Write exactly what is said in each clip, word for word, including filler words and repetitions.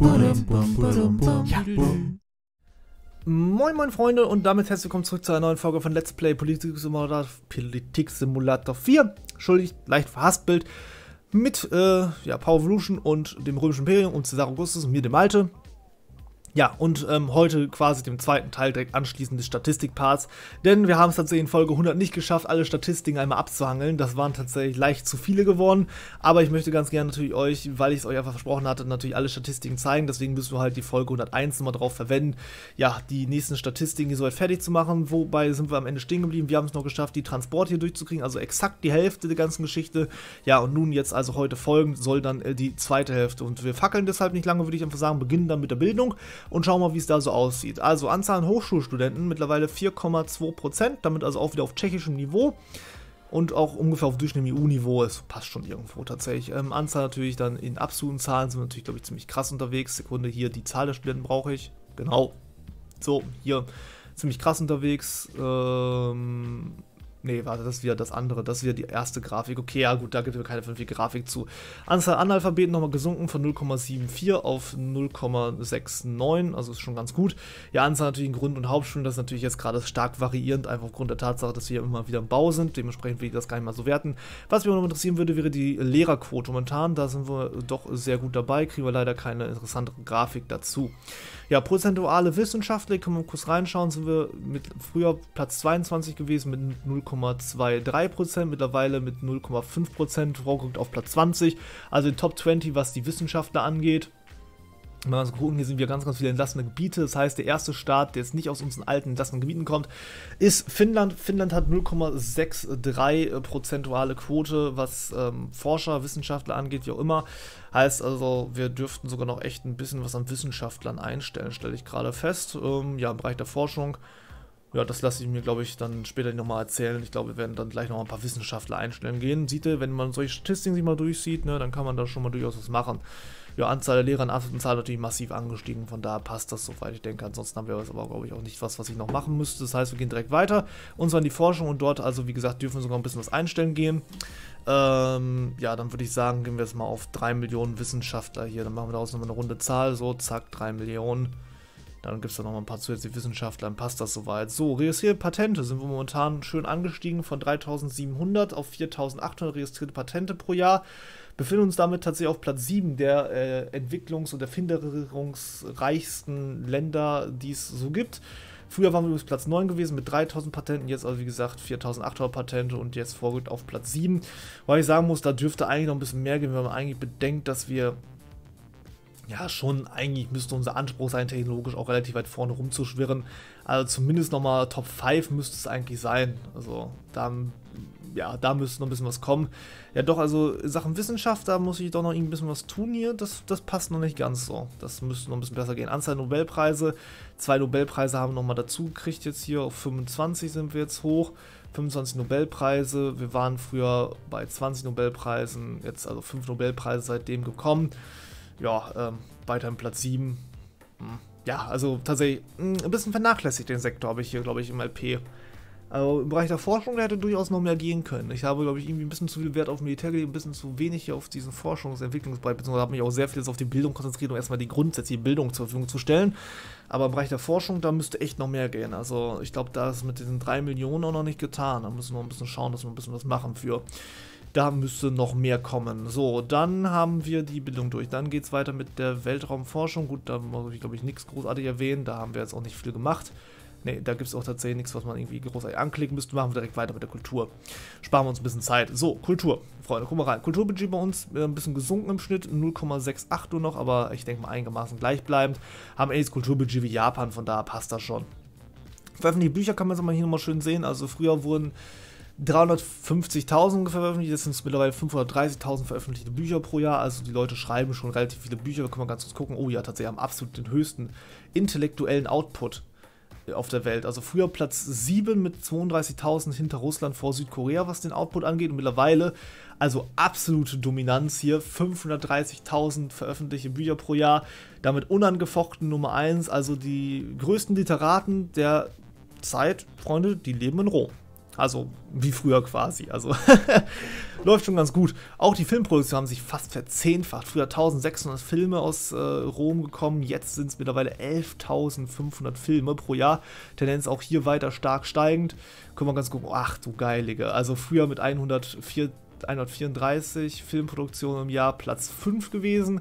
Ja. Moin moin Freunde und damit herzlich willkommen zurück zu einer neuen Folge von Let's Play Politik Simulator, Politik Simulator vier. Entschuldigt, leicht verhaspelt. Mit äh, ja, Power Evolution und dem Römischen Imperium und Caesar Augustus und mir, dem Malte. Ja, und ähm, heute quasi dem zweiten Teil direkt anschließend des Statistikparts, denn wir haben es tatsächlich in Folge hundert nicht geschafft, alle Statistiken einmal abzuhangeln. Das waren tatsächlich leicht zu viele geworden, aber ich möchte ganz gerne natürlich euch, weil ich es euch einfach versprochen hatte, natürlich alle Statistiken zeigen, deswegen müssen wir halt die Folge hunderteins nochmal drauf verwenden, ja, die nächsten Statistiken hier soweit fertig zu machen, wobei sind wir am Ende stehen geblieben. Wir haben es noch geschafft, die Transporte hier durchzukriegen, also exakt die Hälfte der ganzen Geschichte, ja, und nun jetzt also heute folgend soll dann äh, die zweite Hälfte, und wir fackeln deshalb nicht lange, würde ich einfach sagen, beginnen dann mit der Bildung. Und schauen mal, wie es da so aussieht. Also Anzahl an Hochschulstudenten, mittlerweile vier Komma zwei Prozent, damit also auch wieder auf tschechischem Niveau und auch ungefähr auf durchschnittlichem E U-Niveau ist. Passt schon irgendwo tatsächlich. Ähm, Anzahl natürlich dann in absoluten Zahlen sind wir natürlich, glaube ich, ziemlich krass unterwegs. Sekunde, hier die Zahl der Studenten brauche ich. Genau. So, hier ziemlich krass unterwegs. Ähm... Nee, warte, das ist wieder das andere, das ist wieder die erste Grafik. Okay, ja gut, da gibt es keine vernünftige Grafik zu. Anzahl Analphabeten nochmal gesunken von null Komma sieben vier auf null Komma neunundsechzig, also ist schon ganz gut. Ja, Anzahl natürlich in Grund- und Hauptschulen, das ist natürlich jetzt gerade stark variierend, einfach aufgrund der Tatsache, dass wir immer wieder im Bau sind. Dementsprechend will ich das gar nicht mal so werten. Was mich auch noch interessieren würde, wäre die Lehrerquote momentan. Da sind wir doch sehr gut dabei, kriegen wir leider keine interessante Grafik dazu. Ja, prozentuale Wissenschaftler, können wir kurz reinschauen, sind wir mit früher Platz zweiundzwanzig gewesen mit null Komma dreiundzwanzig Prozent, mittlerweile mit null Komma fünf Prozent, vorgerückt auf Platz zwanzig, also in Top zwanzig, was die Wissenschaftler angeht. Wenn wir mal so gucken, hier sind wir ganz, ganz viele entlassene Gebiete, das heißt, der erste Staat, der jetzt nicht aus unseren alten entlassenen Gebieten kommt, ist Finnland. Finnland hat null Komma dreiundsechzig Prozent prozentuale Quote, was ähm, Forscher, Wissenschaftler angeht, wie auch immer. Heißt also, wir dürften sogar noch echt ein bisschen was an Wissenschaftlern einstellen, stelle ich gerade fest. Ähm, ja, im Bereich der Forschung. Ja, das lasse ich mir, glaube ich, dann später nochmal erzählen. Ich glaube, wir werden dann gleich noch ein paar Wissenschaftler einstellen gehen. Seht ihr, wenn man solche Statistiken sich mal durchsieht, ne, dann kann man da schon mal durchaus was machen. Ja, Anzahl der Lehrer in absoluten Zahlen natürlich massiv angestiegen, von daher passt das soweit ich denke. Ansonsten haben wir aber, glaube ich, auch nicht was, was ich noch machen müsste. Das heißt, wir gehen direkt weiter. Und zwar in die Forschung und dort, also wie gesagt, dürfen wir sogar ein bisschen was einstellen gehen. Ähm, ja, dann würde ich sagen, gehen wir jetzt mal auf drei Millionen Wissenschaftler hier. Dann machen wir daraus nochmal eine runde Zahl. So, zack, drei Millionen. Dann gibt es da nochmal ein paar zusätzliche Wissenschaftler, dann passt das soweit. So, registrierte Patente sind wir momentan schön angestiegen von dreitausendsiebenhundert auf viertausendachthundert registrierte Patente pro Jahr. Befinden uns damit tatsächlich auf Platz sieben der äh, entwicklungs- und erfinderungsreichsten Länder, die es so gibt. Früher waren wir übrigens Platz neun gewesen mit dreitausend Patenten, jetzt also wie gesagt viertausendachthundert Patente und jetzt vorgerückt auf Platz sieben. Weil ich sagen muss, da dürfte eigentlich noch ein bisschen mehr gehen, wenn man eigentlich bedenkt, dass wir... Ja, schon, eigentlich müsste unser Anspruch sein, technologisch auch relativ weit vorne rumzuschwirren. Also zumindest nochmal Top fünf müsste es eigentlich sein. Also da, ja, da müsste noch ein bisschen was kommen. Ja doch, also in Sachen Wissenschaft, da muss ich doch noch ein bisschen was tun hier. Das, das passt noch nicht ganz so. Das müsste noch ein bisschen besser gehen. Anzahl Nobelpreise. Zwei Nobelpreise haben wir nochmal dazu gekriegt jetzt hier. Auf fünfundzwanzig sind wir jetzt hoch. fünfundzwanzig Nobelpreise. Wir waren früher bei zwanzig Nobelpreisen. Jetzt also fünf Nobelpreise seitdem gekommen. Ja, ähm, weiterhin Platz sieben. Hm. Ja, also tatsächlich mh, ein bisschen vernachlässigt den Sektor habe ich hier, glaube ich, im L P. Also im Bereich der Forschung, der hätte durchaus noch mehr gehen können. Ich habe, glaube ich, irgendwie ein bisschen zu viel Wert auf Militär gelegt, ein bisschen zu wenig hier auf diesen Forschungsentwicklungsbereich, beziehungsweise habe mich auch sehr viel auf die Bildung konzentriert, um erstmal die grundsätzliche Bildung zur Verfügung zu stellen. Aber im Bereich der Forschung, da müsste echt noch mehr gehen. Also ich glaube, da ist mit diesen drei Millionen auch noch nicht getan. Da müssen wir noch ein bisschen schauen, dass wir ein bisschen was machen für... Da müsste noch mehr kommen. So, dann haben wir die Bildung durch. Dann geht es weiter mit der Weltraumforschung. Gut, da muss ich, glaube ich, nichts großartig erwähnen. Da haben wir jetzt auch nicht viel gemacht. Ne, da gibt es auch tatsächlich nichts, was man irgendwie großartig anklicken müsste. Machen wir direkt weiter mit der Kultur. Sparen wir uns ein bisschen Zeit. So, Kultur. Freunde, guck mal rein. Kulturbudget bei uns äh, ein bisschen gesunken im Schnitt. null Komma achtundsechzig nur noch, aber ich denke mal einigermaßen gleichbleibend. Haben ähnliches Kulturbudget wie Japan, von daher passt das schon. Veröffentlichte Bücher kann man jetzt mal hier nochmal schön sehen. Also früher wurden... dreihundertfünfzigtausend veröffentlicht, jetzt sind es mittlerweile fünfhundertdreißigtausend veröffentlichte Bücher pro Jahr, also die Leute schreiben schon relativ viele Bücher, da können wir ganz kurz gucken, oh ja, tatsächlich haben absolut den höchsten intellektuellen Output auf der Welt, also früher Platz sieben mit zweiunddreißigtausend hinter Russland vor Südkorea, was den Output angeht und mittlerweile, also absolute Dominanz hier, fünfhundertdreißigtausend veröffentlichte Bücher pro Jahr, damit unangefochten Nummer eins, also die größten Literaten der Zeit, Freunde, die leben in Rom. Also wie früher quasi. Also läuft schon ganz gut. Auch die Filmproduktionen haben sich fast verzehnfacht. Früher eintausendsechshundert Filme aus äh, Rom gekommen. Jetzt sind es mittlerweile elftausendfünfhundert Filme pro Jahr. Tendenz auch hier weiter stark steigend. Können wir ganz gucken. Ach du Geilige. Also früher mit hundertvierunddreißig Filmproduktionen im Jahr Platz fünf gewesen.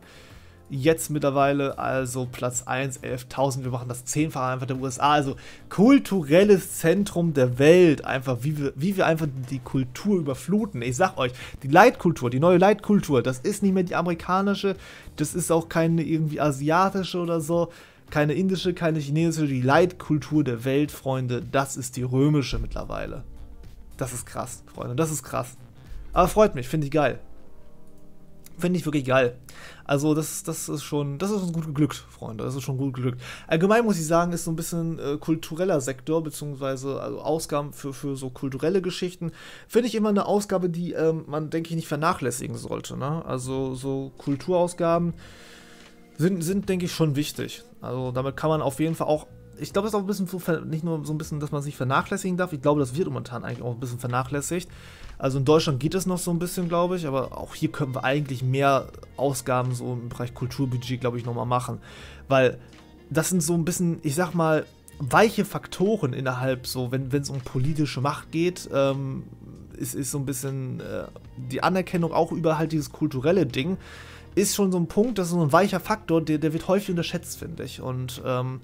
Jetzt mittlerweile also Platz eins, elftausend, wir machen das zehnfache einfach der U S A, also kulturelles Zentrum der Welt, einfach wie wir, wie wir einfach die Kultur überfluten. Ich sag euch, die Leitkultur, die neue Leitkultur, das ist nicht mehr die amerikanische, das ist auch keine irgendwie asiatische oder so, keine indische, keine chinesische, die Leitkultur der Welt, Freunde, das ist die römische mittlerweile. Das ist krass, Freunde, das ist krass. Aber freut mich, finde ich geil. Finde ich wirklich geil. Also das, das ist schon, das ist uns gut geglückt, Freunde, das ist schon gut geglückt. Allgemein muss ich sagen, ist so ein bisschen äh, kultureller Sektor, beziehungsweise also Ausgaben für, für so kulturelle Geschichten, finde ich immer eine Ausgabe, die ähm, man, denke ich, nicht vernachlässigen sollte, ne? Also so Kulturausgaben sind, sind, denke ich, schon wichtig. Also damit kann man auf jeden Fall auch, ich glaube, es ist auch ein bisschen, so, nicht nur so ein bisschen, dass man es nicht vernachlässigen darf, ich glaube, das wird momentan eigentlich auch ein bisschen vernachlässigt. Also in Deutschland geht es noch so ein bisschen, glaube ich, aber auch hier können wir eigentlich mehr Ausgaben so im Bereich Kulturbudget, glaube ich, nochmal machen. Weil das sind so ein bisschen, ich sag mal, weiche Faktoren innerhalb, so wenn es um politische Macht geht, ähm, ist, ist so ein bisschen äh, die Anerkennung auch über halt dieses kulturelle Ding, ist schon so ein Punkt, das ist so ein weicher Faktor, der, der wird häufig unterschätzt, finde ich. Und ähm,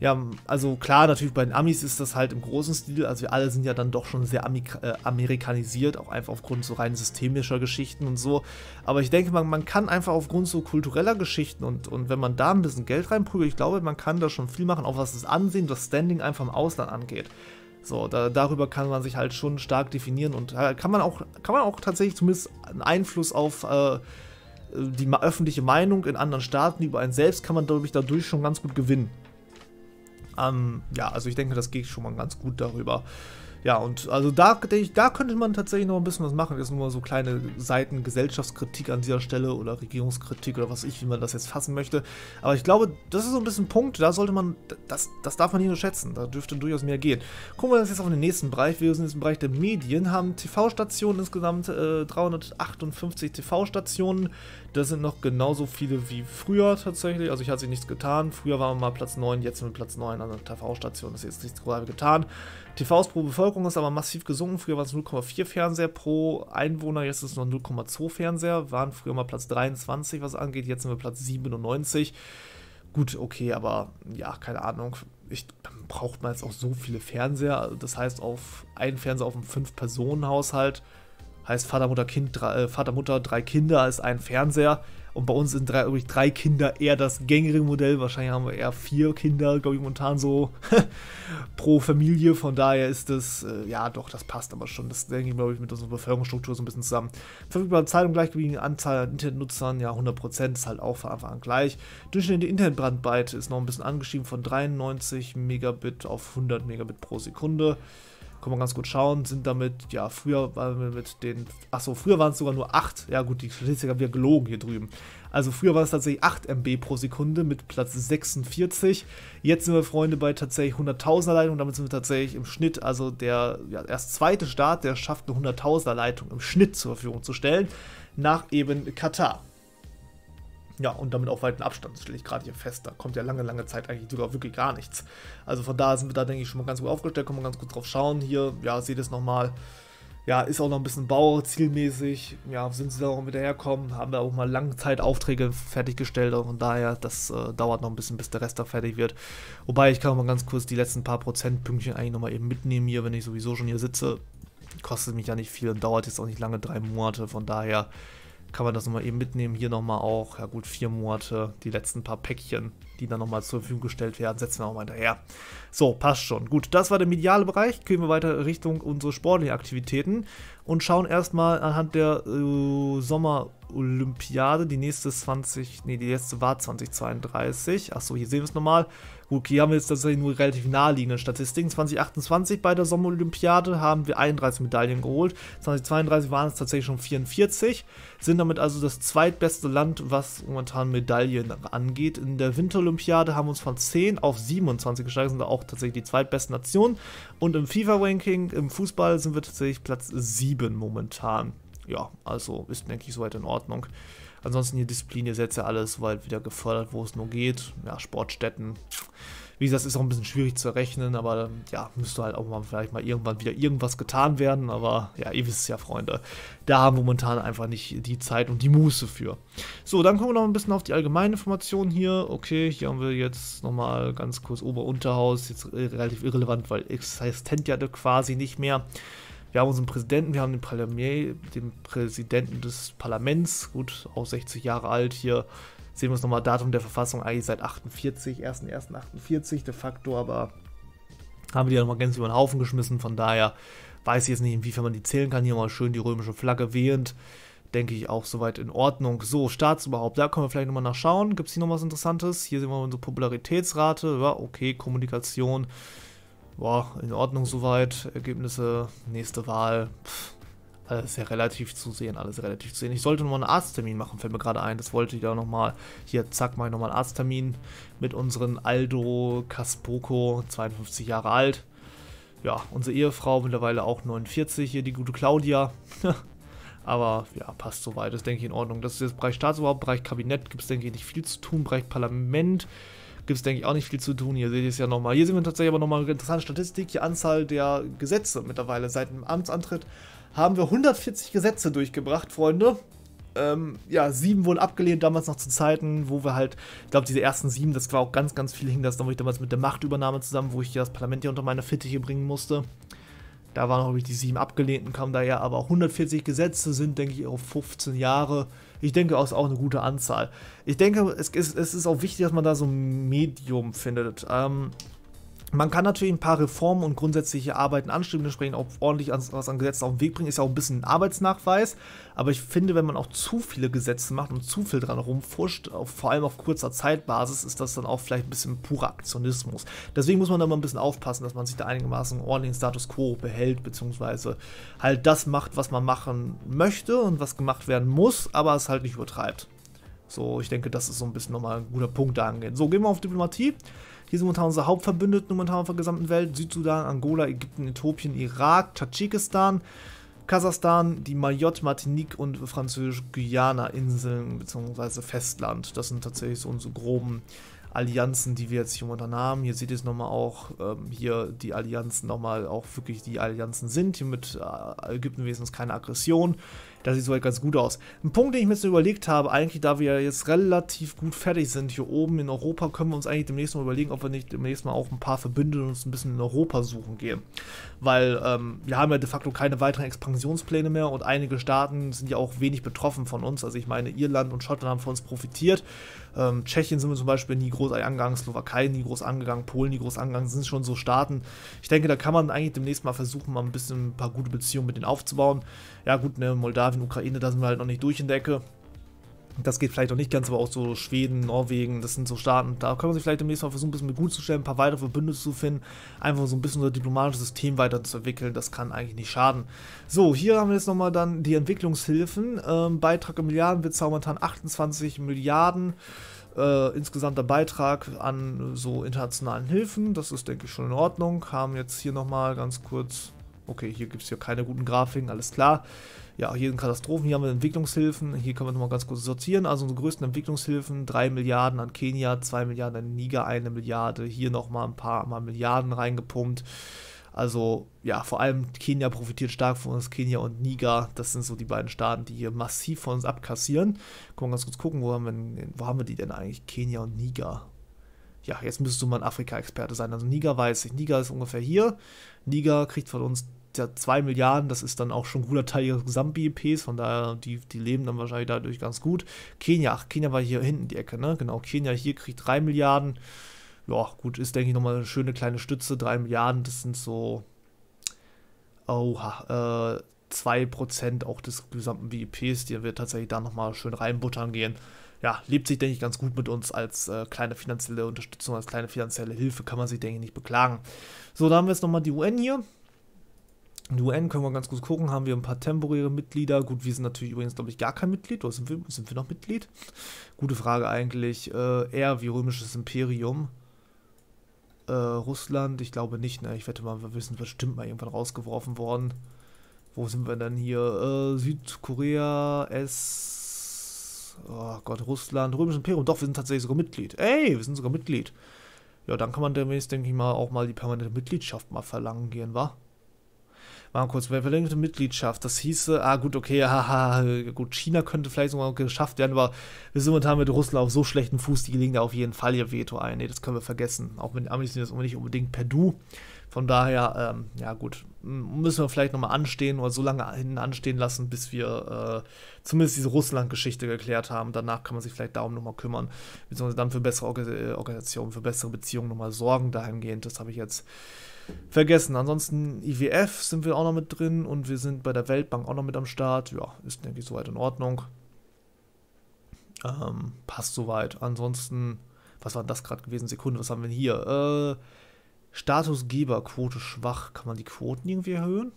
ja, also klar, natürlich bei den Amis ist das halt im großen Stil, also wir alle sind ja dann doch schon sehr Amik äh, amerikanisiert, auch einfach aufgrund so rein systemischer Geschichten und so, aber ich denke, man, man kann einfach aufgrund so kultureller Geschichten und, und wenn man da ein bisschen Geld reinprügelt, ich glaube, man kann da schon viel machen, auch was das Ansehen, das Standing einfach im Ausland angeht. So, da, darüber kann man sich halt schon stark definieren und äh, kann man auch, kann man auch tatsächlich zumindest einen Einfluss auf äh, die öffentliche Meinung in anderen Staaten über einen selbst, kann man dadurch, dadurch schon ganz gut gewinnen. Ähm, ja, also ich denke, das geht schon mal ganz gut darüber. Ja, und also da, denke ich, da könnte man tatsächlich noch ein bisschen was machen. Das ist nur mal so kleine Seiten Gesellschaftskritik an dieser Stelle oder Regierungskritik oder was ich, wie man das jetzt fassen möchte. Aber ich glaube, das ist so ein bisschen ein Punkt, da sollte man, das, das darf man nicht unterschätzen. Da dürfte durchaus mehr gehen. Gucken wir uns jetzt auf den nächsten Bereich. Wir sind jetzt im Bereich der Medien, haben T V-Stationen insgesamt, äh, dreihundertachtundfünfzig T V-Stationen. Das sind noch genauso viele wie früher tatsächlich. Also ich hatte sich nichts getan. Früher waren wir mal Platz neun, jetzt sind wir Platz neun an der T V-Station. Das ist jetzt nichts gerade getan. T Vs pro Bevölkerung ist aber massiv gesunken. Früher waren es null Komma vier Fernseher pro Einwohner, jetzt ist es noch null Komma zwei Fernseher. Waren früher mal Platz dreiundzwanzig, was angeht, jetzt sind wir Platz siebenundneunzig. Gut, okay, aber ja, keine Ahnung. Ich, dann braucht man jetzt auch so viele Fernseher. Also das heißt, auf einen Fernseher auf einem Fünf-Personen-Haushalt heißt Vater, Mutter, Kind, drei, äh, Vater, Mutter, drei Kinder ist ein Fernseher. Und bei uns sind drei, übrigens drei Kinder eher das gängige Modell. Wahrscheinlich haben wir eher vier Kinder, glaube ich, momentan so pro Familie. Von daher ist das, äh, ja doch, das passt aber schon. Das denke ich, glaube ich, mit unserer Bevölkerungsstruktur so ein bisschen zusammen. Verfügbare Zeitung gleichgewiegene Anzahl an Internetnutzern, ja, hundert Prozent ist halt auch von Anfang an gleich. Durchschnittliche Internetbrandbreite ist noch ein bisschen angeschrieben von dreiundneunzig Megabit auf hundert Megabit pro Sekunde. Können wir ganz gut schauen, sind damit, ja, früher waren wir mit den, achso, früher waren es sogar nur acht, ja gut, die Statistik haben wir gelogen hier drüben. Also früher waren es tatsächlich acht Megabyte pro Sekunde mit Platz sechsundvierzig, jetzt sind wir, Freunde, bei tatsächlich hunderttausender Leitung, damit sind wir tatsächlich im Schnitt, also der ja, erst zweite Staat, der schafft eine hunderttausender Leitung im Schnitt zur Verfügung zu stellen, nach eben Katar. Ja, und damit auch weiten Abstand, das stelle ich gerade hier fest. Da kommt ja lange, lange Zeit eigentlich sogar wirklich gar nichts. Also von daher sind wir da, denke ich, schon mal ganz gut aufgestellt. Können wir ganz gut drauf schauen. Hier, ja, seht es nochmal. Ja, ist auch noch ein bisschen Bau, zielmäßig. Ja, sind sie da auch wieder herkommen. Haben da auch mal lange Zeit Aufträge fertiggestellt. Und von daher, das äh, dauert noch ein bisschen, bis der Rest da fertig wird. Wobei, ich kann auch mal ganz kurz die letzten paar Prozentpünktchen eigentlich nochmal eben mitnehmen hier, wenn ich sowieso schon hier sitze. Kostet mich ja nicht viel und dauert jetzt auch nicht lange, drei Monate. Von daher kann man das nochmal eben mitnehmen, hier nochmal auch, ja gut, vier Monate, die letzten paar Päckchen, die dann nochmal zur Verfügung gestellt werden, setzen wir nochmal hinterher. So, passt schon. Gut, das war der mediale Bereich, gehen wir weiter Richtung unsere sportlichen Aktivitäten und schauen erstmal anhand der äh, Sommer- Olympiade. Die nächste ist zwanzig, nee, die letzte war zweitausendzweiunddreißig. Achso, hier sehen wir es nochmal. Gut, hier haben wir jetzt tatsächlich nur relativ naheliegende Statistiken. zweitausendachtundzwanzig bei der Sommerolympiade haben wir einunddreißig Medaillen geholt. zweitausendzweiunddreißig waren es tatsächlich schon vierundvierzig. Sind damit also das zweitbeste Land, was momentan Medaillen angeht. In der Winterolympiade haben wir uns von zehn auf siebenundzwanzig gesteigert. Sind auch tatsächlich die zweitbesten Nationen. Und im FIFA-Ranking, im Fußball, sind wir tatsächlich Platz sieben momentan. Ja, also ist, denke ich, soweit in Ordnung. Ansonsten die Disziplin, ihr setzt ja alles weit wieder gefördert, wo es nur geht. Ja, Sportstätten. Wie gesagt, ist auch ein bisschen schwierig zu errechnen, aber ja, müsste halt auch mal vielleicht mal irgendwann wieder irgendwas getan werden. Aber ja, ihr wisst es ja, Freunde. Da haben wir momentan einfach nicht die Zeit und die Muße für. So, dann kommen wir noch ein bisschen auf die allgemeine Information hier. Okay, hier haben wir jetzt nochmal ganz kurz Ober-Unterhaus. Jetzt relativ irrelevant, weil existent ja quasi nicht mehr. Wir haben unseren Präsidenten, wir haben den, Parlamier, den Präsidenten des Parlaments, gut, auch sechzig Jahre alt hier. Sehen wir uns nochmal, Datum der Verfassung, eigentlich seit achtundvierzig, erster erster achtundvierzig de facto, aber haben wir die ja nochmal ganz über den Haufen geschmissen, von daher weiß ich jetzt nicht, inwiefern man die zählen kann. Hier mal schön die römische Flagge wehend, denke ich auch soweit in Ordnung. So, Staatsoberhaupt, da können wir vielleicht nochmal nachschauen, gibt es hier noch was Interessantes? Hier sehen wir unsere Popularitätsrate, ja, okay, Kommunikation. Boah, in Ordnung soweit, Ergebnisse, nächste Wahl, pff, alles ja relativ zu sehen, alles relativ zu sehen. Ich sollte nochmal einen Arzttermin machen, fällt mir gerade ein, das wollte ich da nochmal, hier zack, mache ich nochmal einen Arzttermin mit unseren Aldo Caspoco, zweiundfünfzig Jahre alt. Ja, unsere Ehefrau mittlerweile auch neunundvierzig, hier die gute Claudia. Aber ja, passt soweit, das denke ich in Ordnung. Das ist jetzt Bereich Staatsoberhaupt, Bereich Kabinett gibt es denke ich nicht viel zu tun, Bereich Parlament. Gibt es, denke ich, auch nicht viel zu tun. Hier seht ihr es ja nochmal. Hier sehen wir tatsächlich aber nochmal eine interessante Statistik. Die Anzahl der Gesetze mittlerweile. Seit dem Amtsantritt haben wir hundertvierzig Gesetze durchgebracht, Freunde. Ähm, ja, sieben wurden abgelehnt, damals noch zu Zeiten, wo wir halt, ich glaube, diese ersten sieben, das war auch ganz, ganz viel, hing das dann, wo ich damals mit der Machtübernahme zusammen, wo ich das Parlament hier unter meine Fittiche bringen musste. Da waren, glaube ich, die sieben Abgelehnten, kamen daher, aber hundertvierzig Gesetze sind, denke ich, auf fünfzehn Jahre. Ich denke, das ist auch eine gute Anzahl. Ich denke, es ist, es ist auch wichtig, dass man da so ein Medium findet. Ähm, man kann natürlich ein paar Reformen und grundsätzliche Arbeiten anstreben, entsprechend auch ordentlich was an Gesetzen auf den Weg bringen. Ist ja auch ein bisschen ein Arbeitsnachweis. Aber ich finde, wenn man auch zu viele Gesetze macht und zu viel dran rumfuscht, auch vor allem auf kurzer Zeitbasis, ist das dann auch vielleicht ein bisschen purer Aktionismus. Deswegen muss man da mal ein bisschen aufpassen, dass man sich da einigermaßen einen ordentlichen Status Quo behält, beziehungsweise halt das macht, was man machen möchte und was gemacht werden muss, aber es halt nicht übertreibt. So, ich denke, das ist so ein bisschen nochmal ein guter Punkt da angehen. So, gehen wir auf Diplomatie. Hier sind momentan unsere Hauptverbündeten momentan auf der gesamten Welt. Südsudan, Angola, Ägypten, Äthiopien, Irak, Tadschikistan, Kasachstan, die Mayotte, Martinique und Französisch-Guyana-Inseln bzw. Festland. Das sind tatsächlich so unsere groben Allianzen, die wir jetzt hier momentan haben. Hier seht ihr es nochmal auch, ähm, hier die Allianzen nochmal auch wirklich die Allianzen sind. Hier mit äh, Ägypten wenigstens keine Aggression. Das sieht soweit ganz gut aus. Ein Punkt, den ich mir jetzt überlegt habe, eigentlich, da wir jetzt relativ gut fertig sind hier oben in Europa, können wir uns eigentlich demnächst mal überlegen, ob wir nicht demnächst mal auch ein paar Verbündete uns ein bisschen in Europa suchen gehen. Weil ähm, wir haben ja de facto keine weiteren Expansionspläne mehr und einige Staaten sind ja auch wenig betroffen von uns. Also ich meine, Irland und Schottland haben von uns profitiert. Ähm, Tschechien sind wir zum Beispiel nie groß angegangen, Slowakei nie groß angegangen, Polen nie groß angegangen, sind schon so Staaten. Ich denke, da kann man eigentlich demnächst mal versuchen, mal ein bisschen ein paar gute Beziehungen mit denen aufzubauen. Ja gut, ne, Moldawien, Ukraine, da sind wir halt noch nicht durch in der Ecke. Das geht vielleicht noch nicht ganz, aber auch so Schweden, Norwegen, das sind so Staaten. Da kann man sich vielleicht demnächst mal versuchen, ein bisschen mit gut zu stellen, ein paar weitere Verbündete zu finden, einfach so ein bisschen unser diplomatisches System weiterzuentwickeln. Das kann eigentlich nicht schaden. So, hier haben wir jetzt nochmal dann die Entwicklungshilfen. Ähm, Beitrag im Milliardenwitz momentan achtundzwanzig Milliarden. Äh, insgesamter Beitrag an so internationalen Hilfen. Das ist, denke ich, schon in Ordnung. Haben jetzt hier nochmal ganz kurz. Okay, hier gibt es hier keine guten Grafiken, alles klar. Ja, hier sind Katastrophen, hier haben wir Entwicklungshilfen, hier können wir nochmal ganz kurz sortieren. Also unsere größten Entwicklungshilfen, drei Milliarden an Kenia, zwei Milliarden an Niger, eine Milliarde, hier nochmal ein paar mal Milliarden reingepumpt. Also ja, vor allem Kenia profitiert stark von uns, Kenia und Niger, das sind so die beiden Staaten, die hier massiv von uns abkassieren. Können wir ganz kurz gucken, wo haben wir, denn, wo haben wir die denn eigentlich, Kenia und Niger? Ja, jetzt müsstest du mal ein Afrika-Experte sein. Also Niger weiß ich. Niger ist ungefähr hier. Niger kriegt von uns ja zwei Milliarden. Das ist dann auch schon ein guter Teil ihres Gesamt-B I Ps. Von daher, die, die leben dann wahrscheinlich dadurch ganz gut. Kenia, ach, Kenia war hier hinten die Ecke, ne? Genau, Kenia hier kriegt drei Milliarden. Ja, gut, ist, denke ich, nochmal eine schöne kleine Stütze. drei Milliarden, das sind so... Oha, äh... zwei Prozent auch des gesamten B I Ps, die wir tatsächlich da nochmal schön reinbuttern gehen. Ja, lebt sich, denke ich, ganz gut mit uns als äh, kleine finanzielle Unterstützung, als kleine finanzielle Hilfe, kann man sich, denke ich, nicht beklagen. So, da haben wir jetzt nochmal die U N hier. Die U N können wir ganz gut gucken, haben wir ein paar temporäre Mitglieder. Gut, wir sind natürlich übrigens, glaube ich, gar kein Mitglied. Oder sind wir, sind wir noch Mitglied? Gute Frage eigentlich. Äh, eher wie Römisches Imperium. Äh, Russland, ich glaube nicht, ne? Ich wette mal, wir sind bestimmt mal irgendwann rausgeworfen worden. Wo sind wir denn hier? Äh, Südkorea, S... Oh Gott, Russland, Römisches Imperium. Doch, wir sind tatsächlich sogar Mitglied. Ey, wir sind sogar Mitglied. Ja, dann kann man demnächst, denke ich mal, auch mal die permanente Mitgliedschaft mal verlangen gehen, wa? Mal kurz, wer verlängerte Mitgliedschaft, das hieße, ah gut, okay, haha, gut, China könnte vielleicht sogar geschafft werden, aber wir sind momentan mit Russland auf so schlechten Fuß, die legen da auf jeden Fall ihr Veto ein, ne, das können wir vergessen, auch mit den Amis sind das nicht unbedingt per Du, von daher, ähm, ja gut, müssen wir vielleicht nochmal anstehen oder so lange hinten anstehen lassen, bis wir äh, zumindest diese Russland-Geschichte geklärt haben, danach kann man sich vielleicht darum nochmal kümmern, beziehungsweise dann für bessere Organ- Organisationen, für bessere Beziehungen nochmal sorgen dahingehend, das habe ich jetzt vergessen. Ansonsten I W F sind wir auch noch mit drin und wir sind bei der Weltbank auch noch mit am Start. Ja, ist, denke ich, soweit in Ordnung. Ähm, passt soweit. Ansonsten, was war das gerade gewesen? Sekunde, was haben wir hier? Äh, Statusgeber, Quote schwach. Kann man die Quoten irgendwie erhöhen?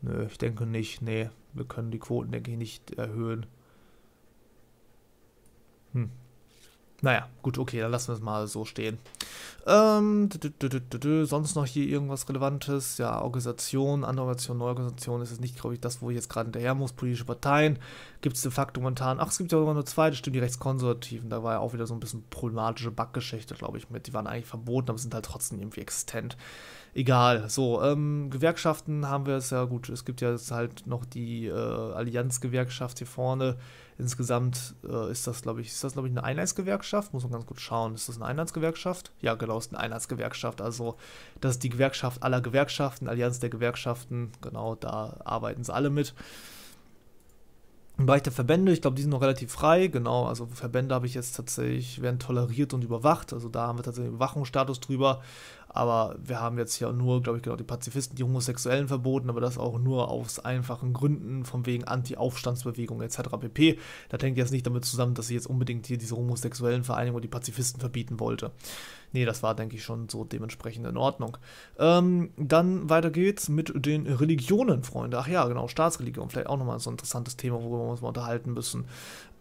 Nö, ich denke nicht. Nee, wir können die Quoten, denke ich, nicht erhöhen. Hm. Naja, gut, okay, dann lassen wir es mal so stehen. Ähm, dü dü dü dü dü, sonst noch hier irgendwas Relevantes? Ja, Organisation, andere Organisation, neue Organisation ist es nicht, glaube ich, das, wo ich jetzt gerade hinterher muss. Politische Parteien gibt es de facto momentan. Ach, es gibt ja sogar nur zwei, das stimmt, die Rechtskonservativen. Da war ja auch wieder so ein bisschen problematische Backgeschichte, glaube ich, mit. Die waren eigentlich verboten, aber sind halt trotzdem irgendwie existent. Egal, so, ähm, Gewerkschaften haben wir es ja, gut, es gibt ja jetzt halt noch die äh, Allianz-Gewerkschaft hier vorne. Insgesamt äh, ist das, glaube ich, ist das, glaube ich, eine Einheitsgewerkschaft? Muss man ganz gut schauen. Ist das eine Einheitsgewerkschaft? Ja, genau, ist eine Einheitsgewerkschaft. Also, das ist die Gewerkschaft aller Gewerkschaften, Allianz der Gewerkschaften. Genau, da arbeiten sie alle mit. Im Bereich der Verbände, ich glaube, die sind noch relativ frei. Genau, also Verbände habe ich jetzt tatsächlich, werden toleriert und überwacht. Also, da haben wir tatsächlich einen Überwachungsstatus drüber. Aber wir haben jetzt hier nur, glaube ich, genau die Pazifisten, die Homosexuellen verboten, aber das auch nur aus einfachen Gründen, von wegen Anti-Aufstandsbewegung et cetera pp. Das hängt jetzt nicht damit zusammen, dass ich jetzt unbedingt hier diese homosexuellen Vereinigung und die Pazifisten verbieten wollte. Nee, das war, denke ich, schon so dementsprechend in Ordnung. Ähm, dann weiter geht's mit den Religionen, Freunde. Ach ja, genau, Staatsreligion, vielleicht auch nochmal so ein interessantes Thema, worüber wir uns mal unterhalten müssen.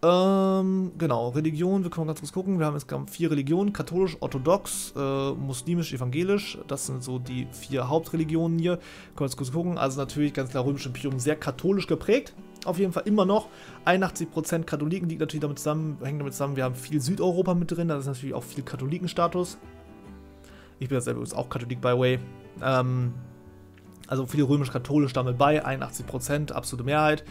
Ähm, genau, Religion, wir können ganz kurz gucken, wir haben jetzt vier Religionen, katholisch, orthodox, äh, muslimisch, evangelisch, das sind so die vier Hauptreligionen hier, können wir jetzt kurz gucken, also natürlich ganz klar Römisches Imperium sehr katholisch geprägt, auf jeden Fall immer noch, einundachtzig Prozent Katholiken, liegt natürlich damit zusammen, hängt damit zusammen, wir haben viel Südeuropa mit drin, da ist natürlich auch viel Katholikenstatus, ich bin ja selber übrigens auch Katholik by way, ähm, also viele römisch-katholisch damit bei, einundachtzig Prozent, absolute Mehrheit.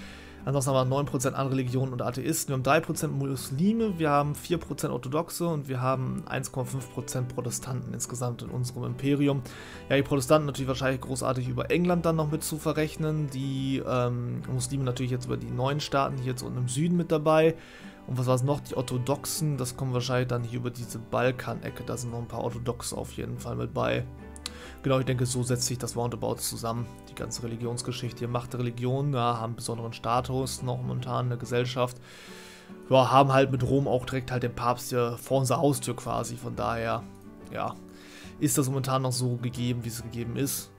Ansonsten haben wir neun Prozent andere Religionen und Atheisten, wir haben drei Prozent Muslime, wir haben vier Prozent Orthodoxe und wir haben eins Komma fünf Prozent Protestanten insgesamt in unserem Imperium. Ja, die Protestanten natürlich wahrscheinlich großartig über England dann noch mit zu verrechnen, die ähm, Muslime natürlich jetzt über die neuen Staaten hier jetzt unten im Süden mit dabei. Und was war es noch? Die Orthodoxen, das kommen wahrscheinlich dann hier über diese Balkan-Ecke, da sind noch ein paar Orthodoxe auf jeden Fall mit bei. Genau, ich denke, so setzt sich das Roundabout zusammen. Die ganze Religionsgeschichte hier macht Religionen, ja, haben besonderen Status noch momentan in der Gesellschaft. Ja, haben halt mit Rom auch direkt halt den Papst hier vor unserer Haustür quasi. Von daher, ja, ist das momentan noch so gegeben, wie es gegeben ist.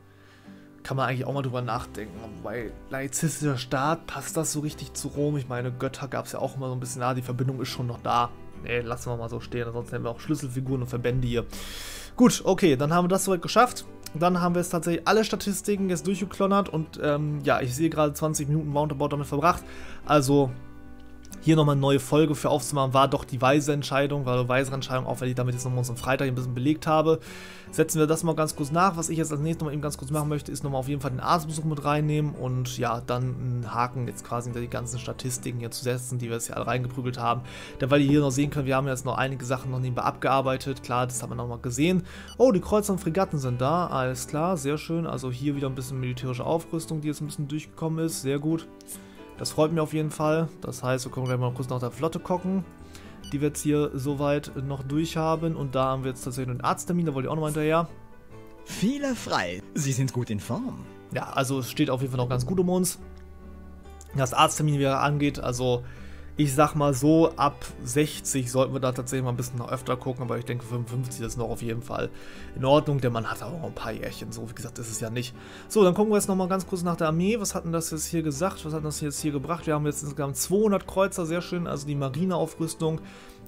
Kann man eigentlich auch mal drüber nachdenken. Wobei, laizistischer Staat, passt das so richtig zu Rom? Ich meine, Götter gab es ja auch immer so ein bisschen, ah, die Verbindung ist schon noch da. Ne, lassen wir mal so stehen, ansonsten haben wir auch Schlüsselfiguren und Verbände hier. Gut, okay, dann haben wir das soweit geschafft. Dann haben wir jetzt tatsächlich alle Statistiken jetzt durchgeklonnert und ähm, ja, ich sehe gerade zwanzig Minuten Roundabout damit verbracht. Also hier nochmal eine neue Folge für aufzumachen, war doch die weise Entscheidung, war eine weise Entscheidung, auch wenn ich damit jetzt nochmal unseren Freitag ein bisschen belegt habe. Setzen wir das mal ganz kurz nach. Was ich jetzt als nächstes nochmal eben ganz kurz machen möchte, ist nochmal auf jeden Fall den Arztbesuch mit reinnehmen und ja, dann einen Haken jetzt quasi hinter die ganzen Statistiken hier zu setzen, die wir jetzt hier alle reingeprügelt haben. Denn weil ihr hier noch sehen könnt, wir haben jetzt noch einige Sachen noch nebenbei abgearbeitet. Klar, das hat man nochmal gesehen. Oh, die Kreuzer und Fregatten sind da. Alles klar, sehr schön. Also hier wieder ein bisschen militärische Aufrüstung, die jetzt ein bisschen durchgekommen ist. Sehr gut. Das freut mich auf jeden Fall. Das heißt, wir können gleich mal kurz nach der Flotte gucken, die wir jetzt hier soweit noch durch haben. Und da haben wir jetzt tatsächlich einen Arzttermin, da wollte ich auch noch mal hinterher. Viele frei. Sie sind gut in Form. Ja, also es steht auf jeden Fall noch ganz gut um uns. Was Arzttermine wieder angeht, also ich sag mal so, ab sechzig sollten wir da tatsächlich mal ein bisschen noch öfter gucken, aber ich denke fünfundfünfzig ist noch auf jeden Fall in Ordnung, denn man hat auch noch ein paar Jährchen, so wie gesagt ist es ja nicht. So, dann gucken wir jetzt nochmal ganz kurz nach der Armee, was hat denn das jetzt hier gesagt, was hat das jetzt hier gebracht, wir haben jetzt insgesamt zweihundert Kreuzer, sehr schön, also die Marineaufrüstung,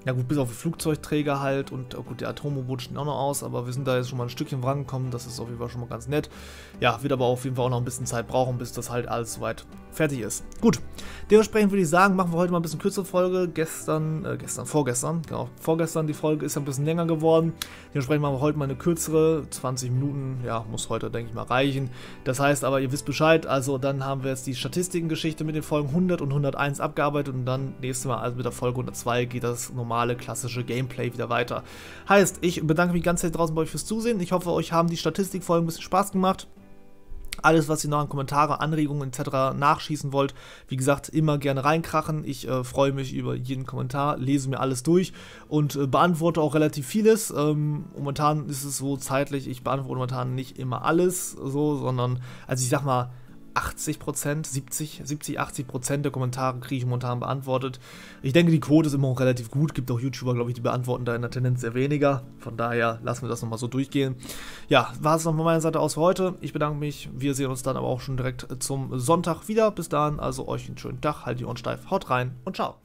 ja gut, bis auf die Flugzeugträger halt und oh gut, der Atomboot steht auch noch aus, aber wir sind da jetzt schon mal ein Stückchen vorangekommen, das ist auf jeden Fall schon mal ganz nett. Ja, wird aber auf jeden Fall auch noch ein bisschen Zeit brauchen, bis das halt alles soweit fertig ist. Gut, dementsprechend würde ich sagen, machen wir heute mal ein bisschen kürzere Folge, gestern, äh, gestern, vorgestern, genau, vorgestern, die Folge ist ja ein bisschen länger geworden, dementsprechend machen wir heute mal eine kürzere, zwanzig Minuten, ja, muss heute, denke ich mal, reichen, das heißt aber, ihr wisst Bescheid, also dann haben wir jetzt die Statistikengeschichte mit den Folgen hundert und hunderteins abgearbeitet und dann nächstes Mal, also mit der Folge hundertzwei geht das normale, klassische Gameplay wieder weiter. Heißt, ich bedanke mich ganz herzlich draußen bei euch fürs Zusehen, ich hoffe, euch haben die Statistikfolgen ein bisschen Spaß gemacht. Alles, was ihr noch an Kommentare, Anregungen et cetera nachschießen wollt, wie gesagt, immer gerne reinkrachen. Ich äh, freue mich über jeden Kommentar, lese mir alles durch und äh, beantworte auch relativ vieles. Ähm, momentan ist es so zeitlich, ich beantworte momentan nicht immer alles, so, sondern, also ich sag mal, achtzig Prozent, siebzig, achtzig Prozent der Kommentare kriege ich momentan beantwortet. Ich denke, die Quote ist immer auch relativ gut. Gibt auch YouTuber, glaube ich, die beantworten da in der Tendenz sehr weniger. Von daher lassen wir das nochmal so durchgehen. Ja, war es noch von meiner Seite aus für heute. Ich bedanke mich. Wir sehen uns dann aber auch schon direkt zum Sonntag wieder. Bis dahin, also euch einen schönen Tag. Halt die Ohren steif, haut rein und ciao.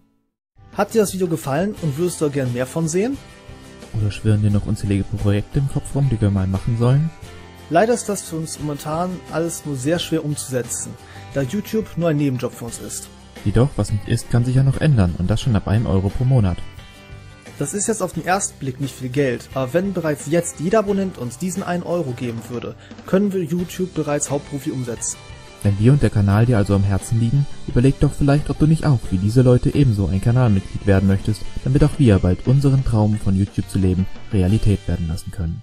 Hat dir das Video gefallen und würdest du gern mehr von sehen? Oder schwirren dir noch unzählige Projekte im Kopf rum, die wir mal machen sollen? Leider ist das für uns momentan alles nur sehr schwer umzusetzen, da YouTube nur ein Nebenjob für uns ist. Jedoch, was nicht ist, kann sich ja noch ändern und das schon ab einem Euro pro Monat. Das ist jetzt auf den ersten Blick nicht viel Geld, aber wenn bereits jetzt jeder Abonnent uns diesen einen Euro geben würde, können wir YouTube bereits hauptberuflich umsetzen. Wenn dir und der Kanal dir also am Herzen liegen, überleg doch vielleicht, ob du nicht auch wie diese Leute ebenso ein Kanalmitglied werden möchtest, damit auch wir bald unseren Traum von YouTube zu leben Realität werden lassen können.